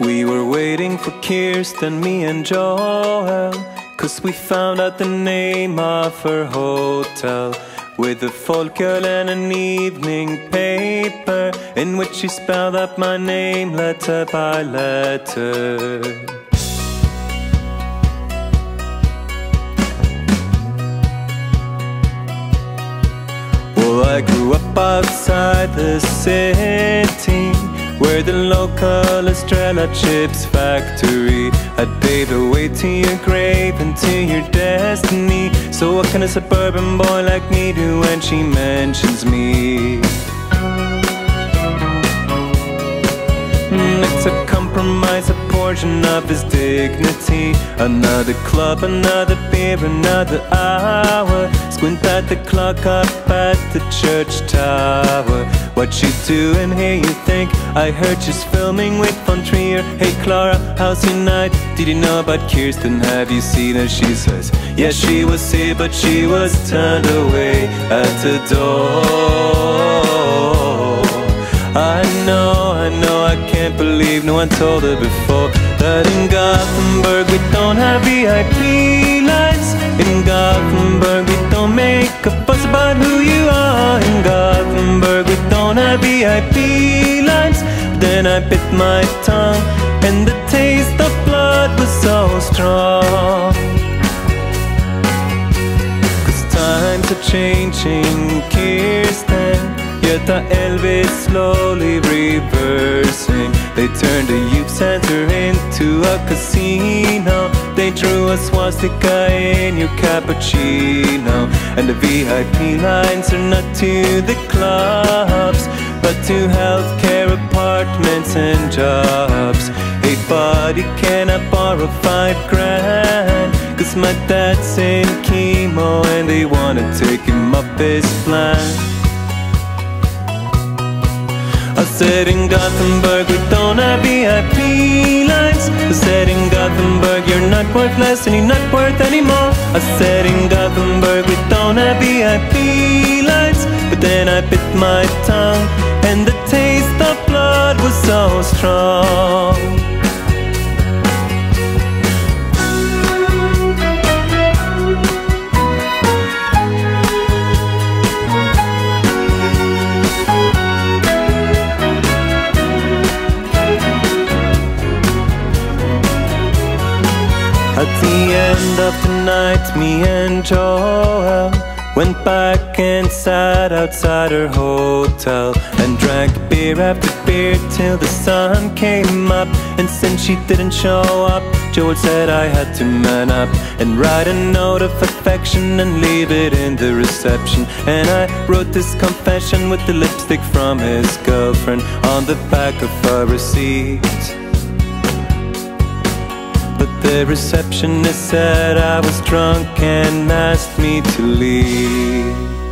We were waiting for Kirsten, me and Joel, 'cause we found out the name of her hotel, with a folköl and an evening paper, in which she spelled out my name letter by letter. Well, I grew up outside the city, where the local Estrella Chips factory I'd pave the way to your grave and to your destiny. So what can a suburban boy like me do when she mentions me? Next I compromise a portion of his dignity. Another club, another beer, another hour. Squint at the clock up at the church tower. What you doing here, you think? I heard she's filming with von Trier. Hey Klara, how's your night? Did you know about Kirsten? Have you seen her? She says, yeah, she was here, but she was turned away at the door. I know, I can't believe no one told her before that in Gothenburg we don't have VIP lights. In Gothenburg we don't make a fuss about who you are. In Gothenburg we don't have VIP lights. Then I bit my tongue and the taste of blood was so strong. 'Cause times are changing, Kirsten. Göta Älv is slowly reversing. They turned a youth center into a casino. They drew a swastika in your cappuccino. And the VIP lines are not to the clubs, but to healthcare, apartments and jobs. Hey buddy, can I borrow 5 grand? 'Cause my dad's in chemo and they wanna take him up his plan. I said in Gothenburg we don't have VIP lines. I said in Gothenburg you're not worth less and you're not worth anymore. I said in Gothenburg we don't have VIP lines. But then I bit my tongue and the taste of blood was so strong. At the end of the night, me and Joel went back and sat outside her hotel and drank beer after beer till the sun came up. And since she didn't show up, Joel said I had to man up and write a note of affection and leave it in the reception. And I wrote this confession with the lipstick from his girlfriend on the back of a receipt. But the receptionist said I was drunk and asked me to leave.